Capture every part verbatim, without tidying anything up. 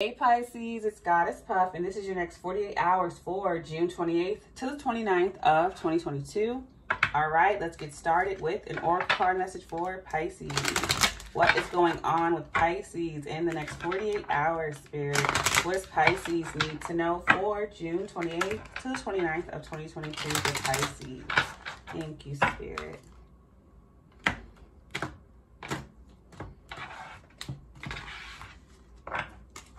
Hey Pisces, it's Goddess Puff, and this is your next forty-eight hours for June twenty-eighth to the twenty-ninth of twenty twenty-two. All right, let's get started with an oracle card message for Pisces. What is going on with Pisces in the next forty-eight hours, Spirit? What does Pisces need to know for June twenty-eighth to the twenty-ninth of twenty twenty-two for Pisces? Thank you, Spirit.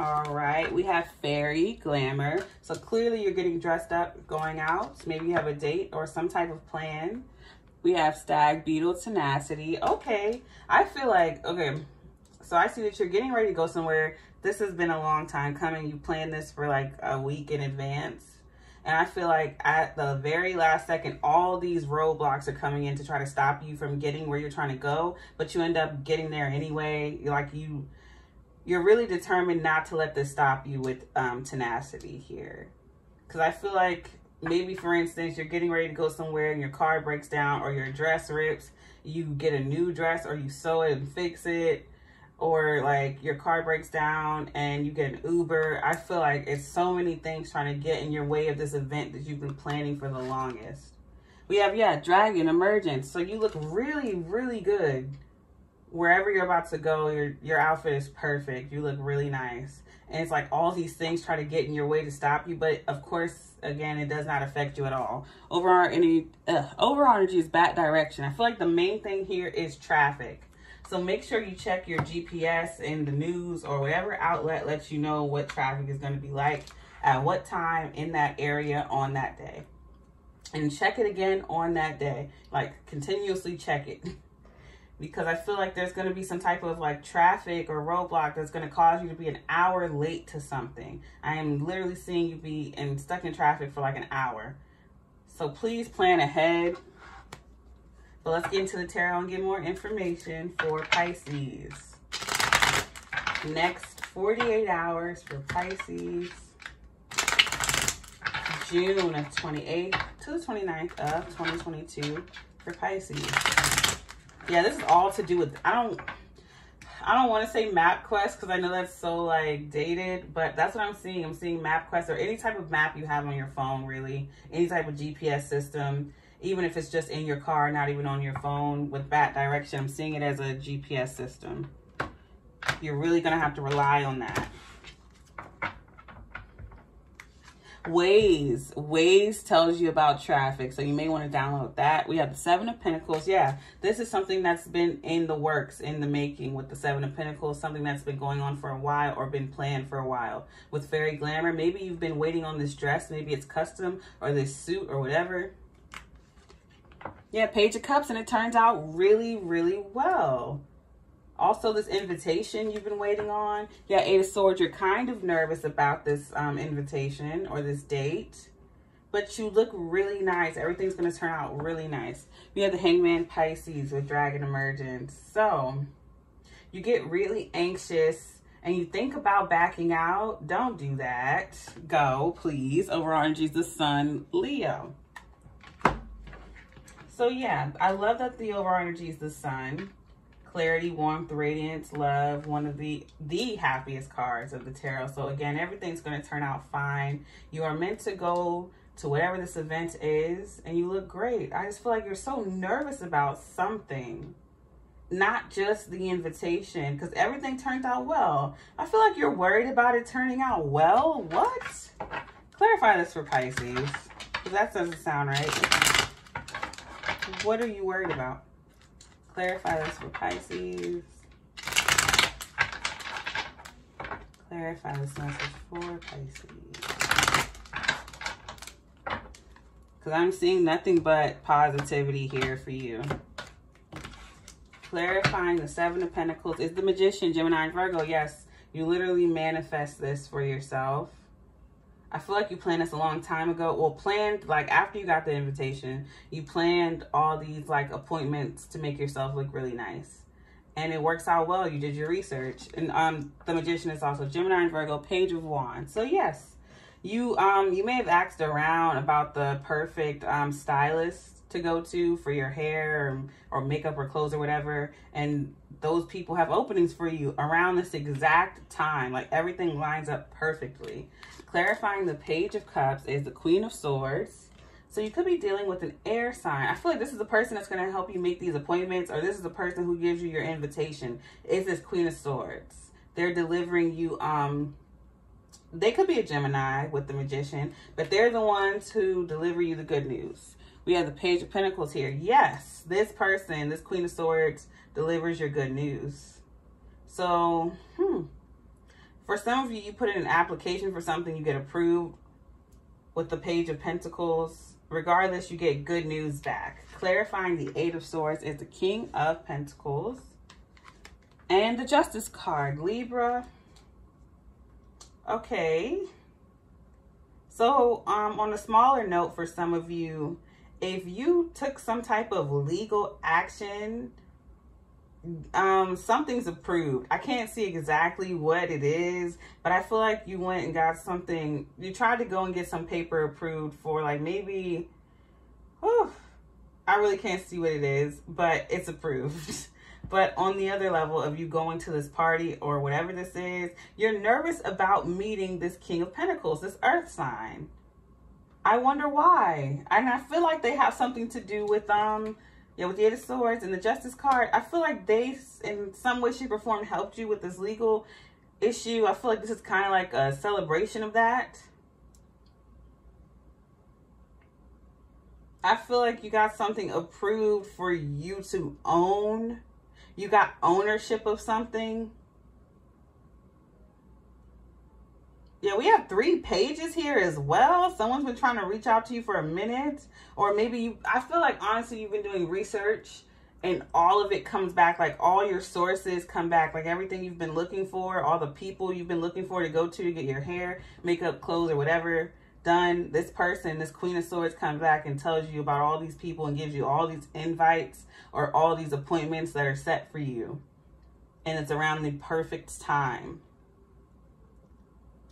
All right, we have Fairy Glamour. So clearly you're getting dressed up, going out. Maybe you have a date or some type of plan. We have Stag Beetle Tenacity. Okay, I feel like, okay, so I see that you're getting ready to go somewhere. This has been a long time coming. You planned this for like a week in advance. And I feel like at the very last second, all these roadblocks are coming in to try to stop you from getting where you're trying to go. But you end up getting there anyway. You're like you... You're really determined not to let this stop you with um, tenacity here. Because I feel like maybe, for instance, you're getting ready to go somewhere and your car breaks down or your dress rips. You get a new dress or you sew it and fix it. Or like your car breaks down and you get an Uber. I feel like it's so many things trying to get in your way of this event that you've been planning for the longest. We have, yeah, Dragon Emergence. So you look really, really good. Wherever you're about to go, your your outfit is perfect. You look really nice. And it's like all these things try to get in your way to stop you. But of course, again, it does not affect you at all. Overall energy, uh, overall energy is back direction. I feel like the main thing here is traffic. So make sure you check your G P S and the news or whatever outlet lets you know what traffic is going to be like at what time in that area on that day. And check it again on that day. Like continuously check it. Because I feel like there's going to be some type of like traffic or roadblock that's going to cause you to be an hour late to something. I am literally seeing you be in, stuck in traffic for like an hour. So please plan ahead. But let's get into the tarot and get more information for Pisces. Next forty-eight hours for Pisces. June twenty-eighth to the twenty-ninth of twenty twenty-two for Pisces. Yeah, this is all to do with, I don't, I don't want to say MapQuest because I know that's so like dated, but that's what I'm seeing. I'm seeing MapQuest or any type of map you have on your phone, really. Any type of G P S system, even if it's just in your car, not even on your phone with bad direction. I'm seeing it as a G P S system. You're really going to have to rely on that. Ways. Ways tells you about traffic, so you may want to download that. We have the Seven of Pentacles. Yeah, this is something that's been in the works, in the making with the Seven of Pentacles, something that's been going on for a while or been planned for a while. With Fairy Glamour, maybe you've been waiting on this dress. Maybe it's custom or this suit or whatever. Yeah, Page of Cups, and it turns out really, really well. Also, this invitation you've been waiting on. Yeah, Eight of Swords, you're kind of nervous about this um, invitation or this date. But you look really nice. Everything's going to turn out really nice. We have the Hangman Pisces with Dragon Emergence. So, you get really anxious and you think about backing out. Don't do that. Go, please. Overall energy is the Sun, Leo. So, yeah, I love that the overall energy is the Sun. Clarity, warmth, radiance, love, one of the the happiest cards of the tarot. So again, everything's going to turn out fine. You are meant to go to whatever this event is, and you look great. I just feel like you're so nervous about something, not just the invitation, because everything turned out well. I feel like you're worried about it turning out well. What? Clarify this for Pisces, because that doesn't sound right. What are you worried about? Clarify this for Pisces. Clarify this message for Pisces. Because I'm seeing nothing but positivity here for you. Clarifying the Seven of Pentacles is the Magician, Gemini, and Virgo. Yes, you literally manifest this for yourself. I feel like you planned this a long time ago. Well, planned, like, after you got the invitation, you planned all these, like, appointments to make yourself look really nice. And it works out well. You did your research. And um, the Magician is also Gemini and Virgo, Page of Wands. So, yes, you um, you may have asked around about the perfect um, stylist to go to for your hair or, or makeup or clothes or whatever. And those people have openings for you around this exact time. Like, everything lines up perfectly. Clarifying the Page of Cups is the Queen of Swords. So you could be dealing with an air sign. I feel like this is the person that's going to help you make these appointments, or this is the person who gives you your invitation. It's this Queen of Swords. They're delivering you, um, they could be a Gemini with the Magician, but they're the ones who deliver you the good news. We have the Page of Pentacles here. Yes, this person, this Queen of Swords, delivers your good news. So, hmm. For some of you, you put in an application for something, you get approved with the Page of Pentacles. Regardless, you get good news back. Clarifying the Eight of Swords is the King of Pentacles. And the Justice card, Libra. Okay. So, um, on a smaller note for some of you, if you took some type of legal action, um, something's approved. I can't see exactly what it is, but I feel like you went and got something. You tried to go and get some paper approved for, like, maybe, whew, I really can't see what it is, but it's approved. But on the other level of you going to this party or whatever this is, you're nervous about meeting this King of Pentacles, this earth sign. I wonder why. And I feel like they have something to do with um, yeah, with the Eight of Swords and the Justice card. I feel like they, in some way, shape, or form, helped you with this legal issue. I feel like this is kind of like a celebration of that. I feel like you got something approved for you to own. You got ownership of something. Yeah, we have three pages here as well. Someone's been trying to reach out to you for a minute. Or maybe you, I feel like, honestly, you've been doing research and all of it comes back. Like, all your sources come back. Like, everything you've been looking for, all the people you've been looking for to go to to get your hair, makeup, clothes, or whatever done. This person, this Queen of Swords, comes back and tells you about all these people and gives you all these invites or all these appointments that are set for you. And it's around the perfect time.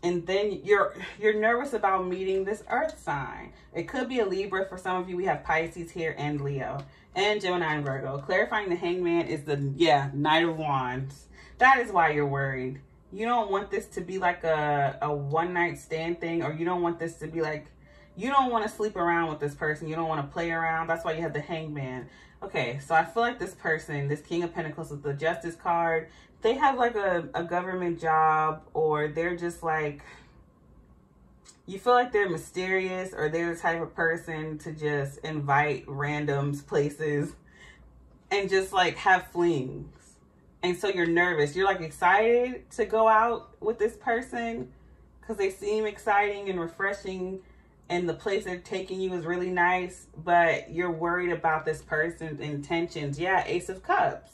And then you're you're nervous about meeting this earth sign. It could be a Libra. For some of you, we have Pisces here and Leo and Gemini and Virgo. Clarifying the Hangman is the, yeah, Knight of Wands. That is why you're worried. You don't want this to be like a, a one-night stand thing, or you don't want this to be like, you don't want to sleep around with this person. You don't want to play around. That's why you have the Hangman. Okay, so I feel like this person, this King of Pentacles with the Justice card, they have like a, a government job, or they're just like, you feel like they're mysterious, or they're the type of person to just invite randoms places and just like have flings. And so you're nervous. You're like excited to go out with this person because they seem exciting and refreshing, and the place they're taking you is really nice, but you're worried about this person's intentions. Yeah, Ace of Cups.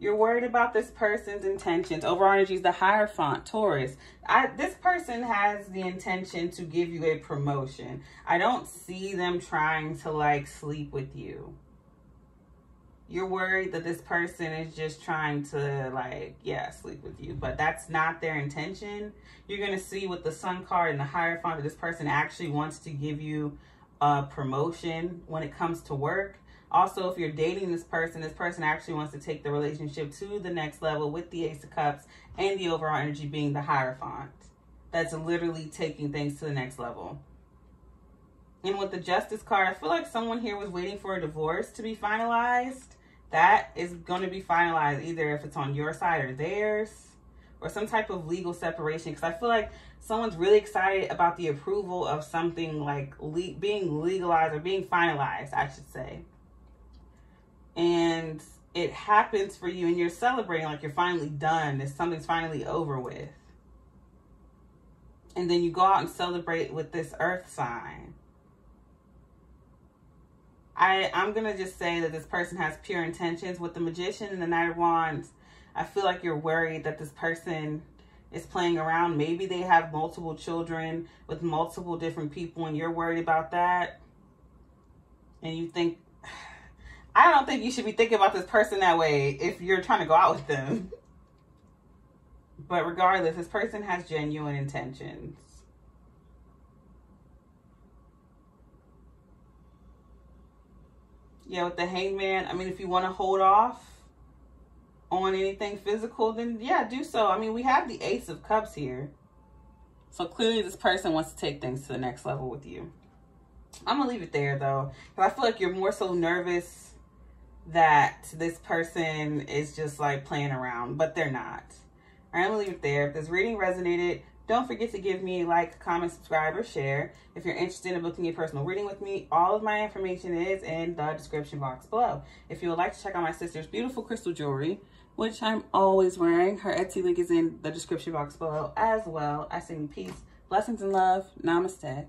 You're worried about this person's intentions. Overall energy is the Hierophant, Taurus. I, this person has the intention to give you a promotion. I don't see them trying to like sleep with you. You're worried that this person is just trying to like, yeah, sleep with you, but that's not their intention. You're going to see with the Sun card and the Hierophant that this person actually wants to give you a promotion when it comes to work. Also, if you're dating this person, this person actually wants to take the relationship to the next level with the Ace of Cups and the overall energy being the Hierophant. That's literally taking things to the next level. And with the Justice card, I feel like someone here was waiting for a divorce to be finalized. That is going to be finalized, either if it's on your side or theirs, or some type of legal separation. Because I feel like someone's really excited about the approval of something like le being legalized or being finalized, I should say. And it happens for you and you're celebrating like you're finally done. Something's finally over with. And then you go out and celebrate with this earth sign. I, I'm going to just say that this person has pure intentions. With the Magician and the Knight of Wands, I feel like you're worried that this person is playing around. Maybe they have multiple children with multiple different people and you're worried about that. And you think, I don't think you should be thinking about this person that way if you're trying to go out with them. But regardless, this person has genuine intentions. Yeah, with the Hangman, I mean, if you want to hold off, on anything physical, then yeah, do so. I mean, we have the Ace of Cups here. So clearly this person wants to take things to the next level with you. I'm gonna leave it there though, because I feel like you're more so nervous that this person is just like playing around, but they're not. All right, I'm gonna leave it there. If this reading resonated, don't forget to give me a like, comment, subscribe, or share. If you're interested in booking a personal reading with me, all of my information is in the description box below. If you would like to check out my sister's beautiful crystal jewelry, which I'm always wearing, her Etsy link is in the description box below as well. I send you peace, blessings, and love. Namaste.